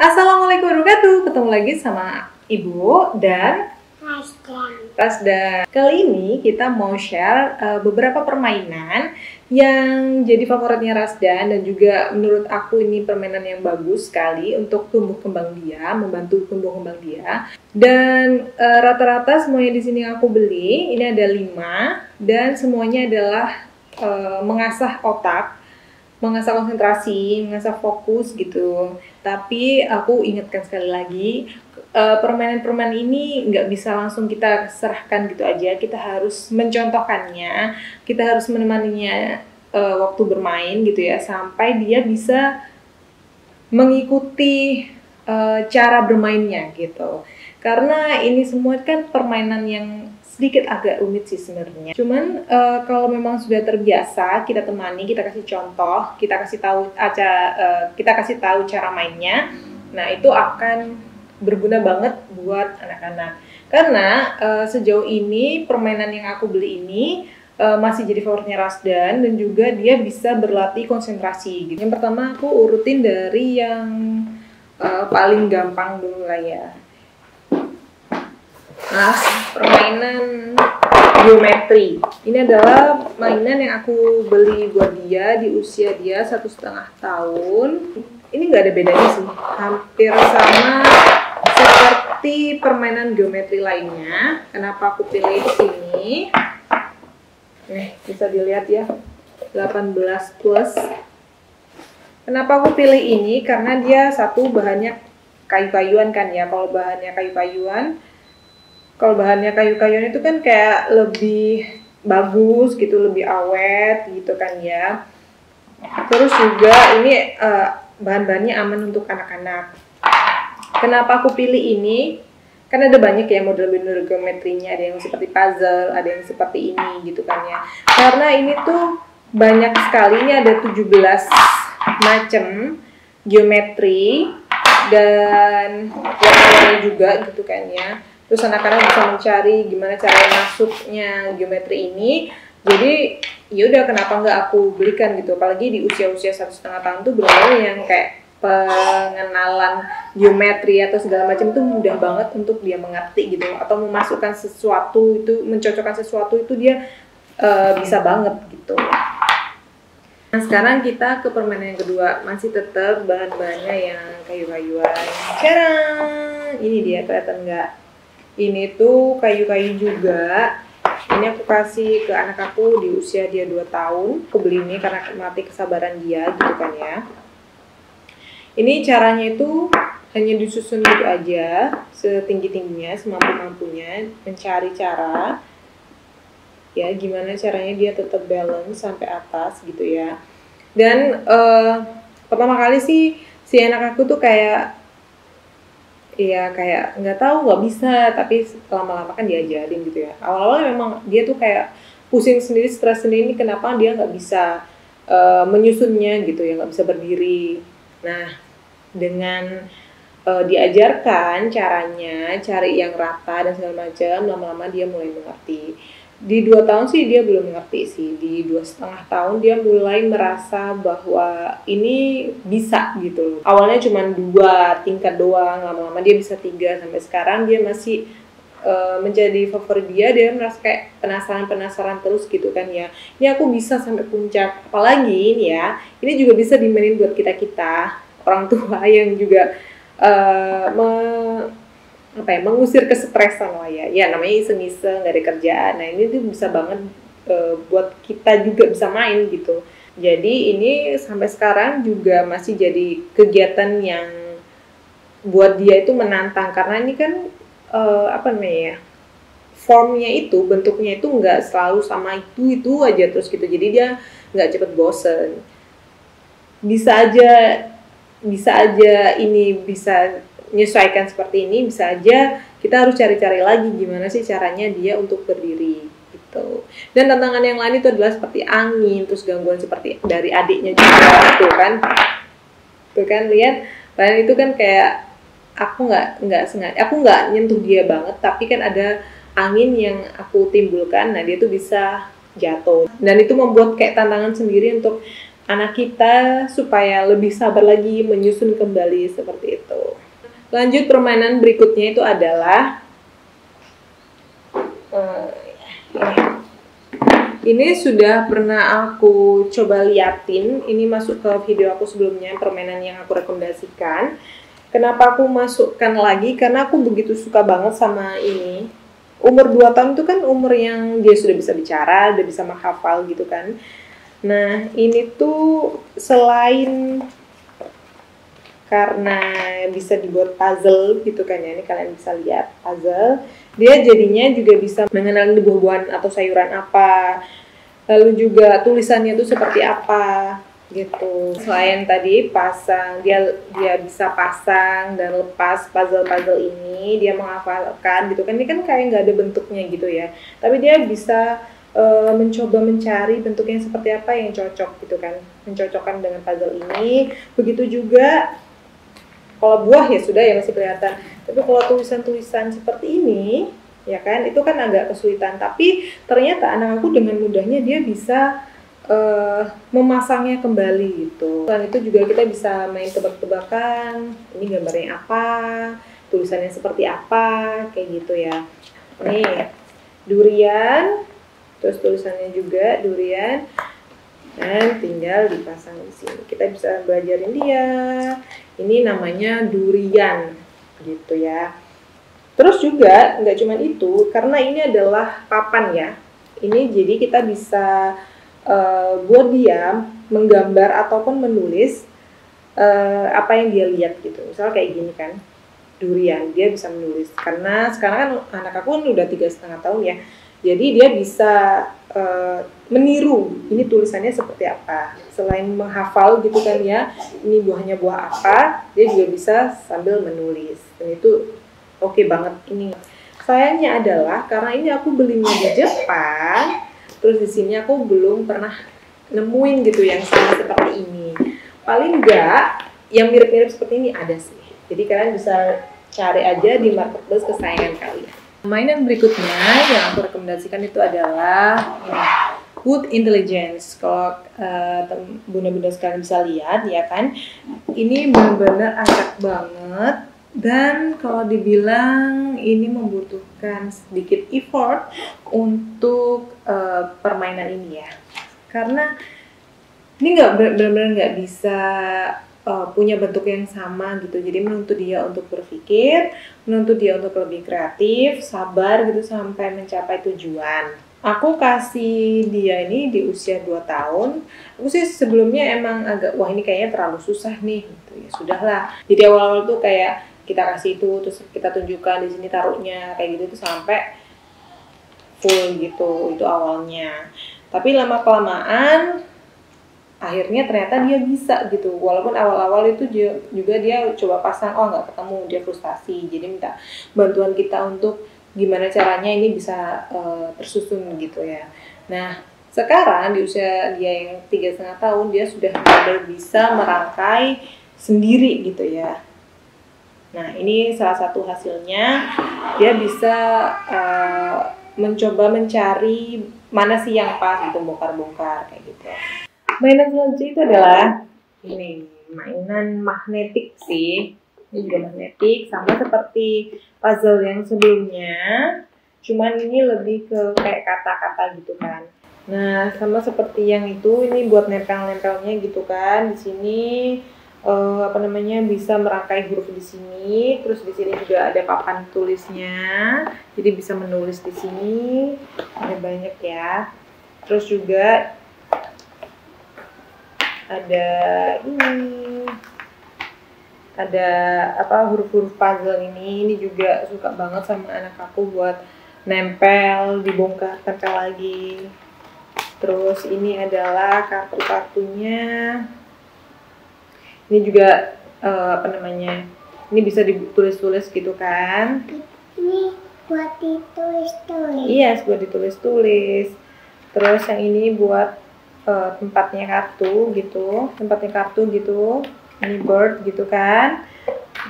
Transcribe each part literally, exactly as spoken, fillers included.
Assalamualaikum warahmatullahi wabarakatuh. Ketemu lagi sama Ibu dan Rasdan. Rasdan. Kali ini kita mau share uh, beberapa permainan yang jadi favoritnya Rasdan dan juga menurut aku ini permainan yang bagus sekali untuk tumbuh kembang dia, membantu tumbuh kembang dia. Dan rata-rata uh, semuanya di sini aku beli, ini ada lima dan semuanya adalah uh, mengasah otak, mengasah konsentrasi, mengasah fokus gitu. Tapi aku ingatkan sekali lagi, permainan-permainan ini nggak bisa langsung kita serahkan gitu aja. Kita harus mencontohkannya, kita harus menemaninya waktu bermain gitu ya, sampai dia bisa mengikuti cara bermainnya gitu. Karena ini semua kan permainan yang sedikit agak rumit sih sebenarnya. Cuman uh, kalau memang sudah terbiasa, kita temani, kita kasih contoh, kita kasih tahu acara, uh, kita kasih tahu cara mainnya. Nah itu akan berguna banget buat anak-anak. Karena uh, sejauh ini permainan yang aku beli ini uh, masih jadi favoritnya Rasdan dan juga dia bisa berlatih konsentrasi. Gitu. Yang pertama aku urutin dari yang uh, paling gampang dulu lah ya. Nah, permainan geometri ini adalah mainan yang aku beli buat dia di usia dia satu setengah tahun. Ini nggak ada bedanya sih, hampir sama seperti permainan geometri lainnya. Kenapa aku pilih ini? Eh, bisa dilihat ya, delapan belas plus. Kenapa aku pilih ini? Karena dia satu bahannya kayu-kayuan kan ya. Kalau bahannya kayu-kayuan, kalau bahannya kayu-kayuan itu kan kayak lebih bagus gitu, lebih awet gitu kan ya. Terus juga ini uh, bahan-bahannya aman untuk anak-anak. Kenapa aku pilih ini? Karena ada banyak ya model-model geometrinya, ada yang seperti puzzle, ada yang seperti ini gitu kan ya. Karena ini tuh banyak sekali, ini ada tujuh belas macam geometri dan warna-warni juga gitu kan ya. Terus anak-anak bisa mencari gimana cara masuknya geometri ini. Jadi yaudah, kenapa nggak aku belikan gitu. Apalagi di usia-usia satu setengah tahun tuh benar-benar yang kayak pengenalan geometri atau segala macam itu mudah banget untuk dia mengerti gitu. Atau memasukkan sesuatu itu, mencocokkan sesuatu itu dia uh, bisa banget gitu. Nah sekarang kita ke permainan yang kedua. Masih tetap bahan-bahannya yang kayu-kayuan. Sekarang ini dia, kelihatan nggak? Ini tuh kayu-kayu juga. Ini aku kasih ke anak aku di usia dia dua tahun. Aku beli ini karena mati kesabaran dia gitu kan ya. Ini caranya itu hanya disusun gitu aja, setinggi-tingginya, semampu-mampunya, mencari cara ya gimana caranya dia tetap balance sampai atas gitu ya. Dan uh, pertama kali sih si anak aku tuh kayak Iya kayak nggak tahu, nggak bisa, tapi lama-lama kan diajarin gitu ya. Awal-awal memang dia tuh kayak pusing sendiri, stres sendiri, ini kenapa dia nggak bisa uh, menyusunnya gitu ya, nggak bisa berdiri. Nah dengan uh, diajarkan caranya, cari yang rata dan segala macam, lama-lama dia mulai mengerti. Di dua tahun sih dia belum mengerti sih, di dua setengah tahun dia mulai merasa bahwa ini bisa gitu. Awalnya cuma dua tingkat doang, lama-lama dia bisa tiga, sampai sekarang dia masih uh, menjadi favorit dia. Dia merasa kayak penasaran-penasaran terus gitu kan ya. Ini aku bisa sampai puncak, apalagi ini ya, ini juga bisa dimainin buat kita-kita, orang tua yang juga uh, apa ya, mengusir kesetresan lah ya. Ya namanya iseng-iseng, gak ada kerjaan. Nah ini tuh bisa banget e, buat kita juga bisa main gitu. Jadi ini sampai sekarang juga masih jadi kegiatan yang buat dia itu menantang. Karena ini kan e, apa namanya ya, formnya itu, bentuknya itu nggak selalu sama itu-itu aja terus gitu. Jadi dia nggak cepet bosen. Bisa aja, bisa aja ini bisa menyesuaikan seperti ini, bisa aja kita harus cari-cari lagi gimana sih caranya dia untuk berdiri gitu. Dan tantangan yang lain itu adalah seperti angin, terus gangguan seperti dari adiknya juga tuh kan, tuh kan lihat, padahal itu kan kayak aku nggak nggak sengaja, aku nggak nyentuh dia banget, tapi kan ada angin yang aku timbulkan, nah dia tuh bisa jatuh. Dan itu membuat kayak tantangan sendiri untuk anak kita supaya lebih sabar lagi menyusun kembali seperti itu. Lanjut permainan berikutnya itu adalah uh, ini sudah pernah aku coba liatin, ini masuk ke video aku sebelumnya, permainan yang aku rekomendasikan. Kenapa aku masukkan lagi? Karena aku begitu suka banget sama ini. Umur dua tahun itu kan umur yang dia sudah bisa bicara, udah bisa menghafal gitu kan. Nah, ini tuh selain karena bisa dibuat puzzle gitu kan ya, ini kalian bisa lihat puzzle, dia jadinya juga bisa mengenali buah-buahan atau sayuran apa, lalu juga tulisannya tuh seperti apa gitu. Selain tadi pasang, dia dia bisa pasang dan lepas puzzle-puzzle ini, dia menghafalkan gitu kan, ini kan kayak nggak ada bentuknya gitu ya, tapi dia bisa Uh, mencoba mencari bentuknya seperti apa yang cocok gitu kan, mencocokkan dengan puzzle ini. Begitu juga kalau buah ya sudah ya masih kelihatan, tapi kalau tulisan-tulisan seperti ini ya kan itu kan agak kesulitan, tapi ternyata anak aku dengan mudahnya dia bisa uh, memasangnya kembali gitu. Selain itu juga kita bisa main tebak-tebakan, ini gambarnya apa, tulisannya seperti apa, kayak gitu ya. Nih durian, terus tulisannya juga durian, dan tinggal dipasang di sini. Kita bisa belajarin dia, ini namanya durian, gitu ya. Terus juga nggak cuma itu, karena ini adalah papan ya. Ini jadi kita bisa uh, buat dia menggambar ataupun menulis uh, apa yang dia lihat gitu. Misalnya kayak gini kan, durian, dia bisa menulis. Karena sekarang kan anak aku udah tiga setengah tahun ya. Jadi dia bisa uh, meniru, ini tulisannya seperti apa. Selain menghafal gitu kan ya, ini buahnya buah apa, dia juga bisa sambil menulis. Dan itu oke okay banget ini. Sayangnya adalah karena ini aku belinya di Jepang, terus di sini aku belum pernah nemuin gitu yang sama seperti ini. Paling enggak yang mirip-mirip seperti ini ada sih. Jadi kalian bisa cari aja di marketplace kesayangan kalian. Mainan berikutnya yang aku rekomendasikan itu adalah ini, Wood Intelligence. Kalau uh, bunda-bunda sekalian bisa lihat ya kan, ini benar-benar acak banget, dan kalau dibilang ini membutuhkan sedikit effort untuk uh, permainan ini ya, karena ini nggak benar-benar nggak bisa Uh, punya bentuk yang sama gitu. Jadi menuntut dia untuk berpikir, menuntut dia untuk lebih kreatif, sabar gitu sampai mencapai tujuan. Aku kasih dia ini di usia dua tahun. Aku sih sebelumnya emang agak, wah ini kayaknya terlalu susah nih gitu ya, sudahlah. Jadi awal-awal tuh kayak kita kasih itu, terus kita tunjukkan di sini taruhnya kayak gitu tuh sampai full gitu, itu awalnya. Tapi lama-kelamaan akhirnya ternyata dia bisa gitu, walaupun awal-awal itu dia, juga dia coba pasang, oh nggak ketemu, dia frustasi, jadi minta bantuan kita untuk gimana caranya ini bisa uh, tersusun gitu ya. Nah sekarang di usia dia yang tiga setengah tahun dia sudah mulai bisa merangkai sendiri gitu ya. Nah ini salah satu hasilnya, dia bisa uh, mencoba mencari mana sih yang pas gitu, bongkar-bongkar kayak gitu. Mainan selanjutnya itu adalah ini, mainan magnetik sih. Ini juga magnetik, sama seperti puzzle yang sebelumnya. Cuman ini lebih ke kayak kata-kata gitu kan. Nah, sama seperti yang itu, ini buat nempel-nempelnya gitu kan. Di sini eh, apa namanya bisa merangkai huruf di sini. Terus di sini juga ada papan tulisnya. Jadi bisa menulis di sini. Ada banyak ya. Terus juga ada ini, ada apa huruf-huruf puzzle ini, ini juga suka banget sama anak aku buat nempel, dibongkar, tempel lagi. Terus ini adalah kartu-kartunya, ini juga uh, apa namanya, ini bisa ditulis-tulis gitu kan. Ini buat ditulis-tulis. Iya, yes, buat ditulis-tulis. Terus yang ini buat Uh, tempatnya kartu gitu, tempatnya kartu gitu, ini bird gitu kan.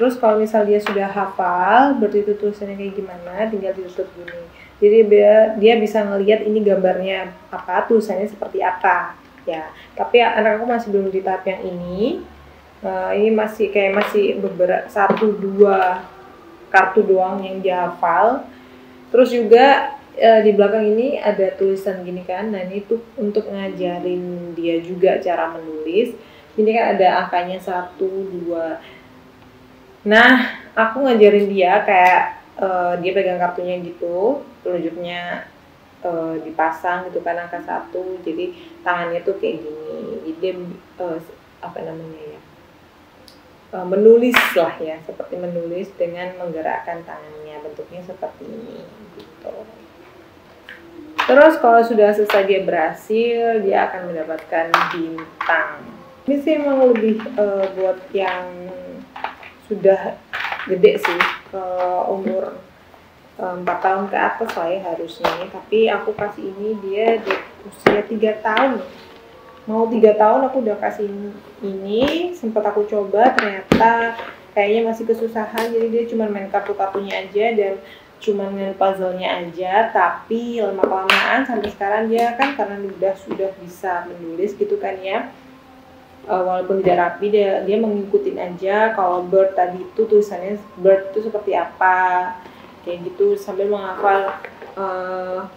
Terus kalau misal dia sudah hafal, berarti itu tulisannya kayak gimana, tinggal ditutup gini. Jadi dia, dia bisa ngelihat ini gambarnya apa, tulisannya seperti apa ya. Tapi anak aku masih belum di tahap yang ini. Nah, ini masih kayak masih beberapa satu dua kartu doang yang dihafal. Terus juga e, di belakang ini ada tulisan gini kan. Nah, ini tuh untuk ngajarin dia juga cara menulis. Ini kan ada angkanya satu, dua. Nah, aku ngajarin dia kayak Uh, dia pegang kartunya gitu, telunjuknya uh, dipasang gitu kan angka satu, jadi tangannya tuh kayak gini, jadi dia uh, apa namanya ya uh, menulis lah ya, seperti menulis dengan menggerakkan tangannya, bentuknya seperti ini gitu. Terus kalau sudah selesai dia berhasil, dia akan mendapatkan bintang. Ini sih emang lebih uh, buat yang sudah gede sih, ke umur empat tahun ke atas lah ya harusnya, tapi aku kasih ini dia di usia tiga tahun, mau tiga tahun aku udah kasih ini. Sempat aku coba, ternyata kayaknya masih kesusahan, jadi dia cuma main kartu-kartunya aja dan cuma main puzzle-nya aja. Tapi lama-kelamaan sampai sekarang dia kan karena udah sudah bisa menulis gitu kan ya, Uh, walaupun tidak rapi, dia, dia mengikutin aja kalau bird tadi itu tulisannya bird itu seperti apa kayak gitu, sambil menghafal uh,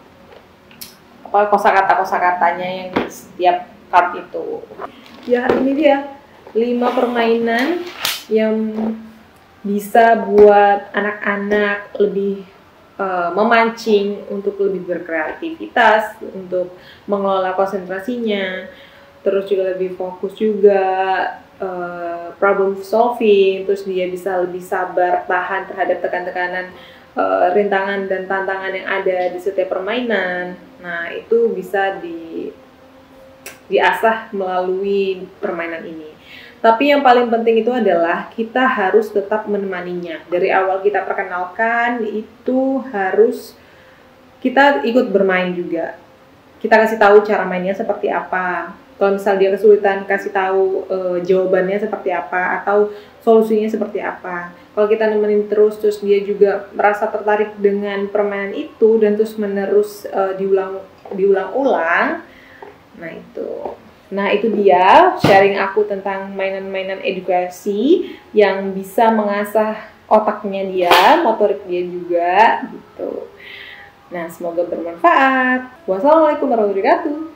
apa kosakata kosakatanya yang di setiap card itu. Ya, ini dia lima permainan yang bisa buat anak-anak lebih Uh, memancing untuk lebih berkreativitas, untuk mengelola konsentrasinya, terus juga lebih fokus juga, uh, problem solving, terus dia bisa lebih sabar, tahan terhadap tekan-tekanan, uh, rintangan dan tantangan yang ada di setiap permainan. Nah, itu bisa di, diasah melalui permainan ini. Tapi yang paling penting itu adalah kita harus tetap menemaninya. Dari awal kita perkenalkan, itu harus kita ikut bermain juga. Kita kasih tahu cara mainnya seperti apa. Kalau misal dia kesulitan, kasih tahu e, jawabannya seperti apa atau solusinya seperti apa. Kalau kita nemenin terus, terus dia juga merasa tertarik dengan permainan itu dan terus menerus e, diulang diulang-ulang. Nah itu, nah itu dia sharing aku tentang mainan-mainan edukasi yang bisa mengasah otaknya dia, motorik dia juga gitu. Nah, semoga bermanfaat. Wassalamualaikum warahmatullahi wabarakatuh.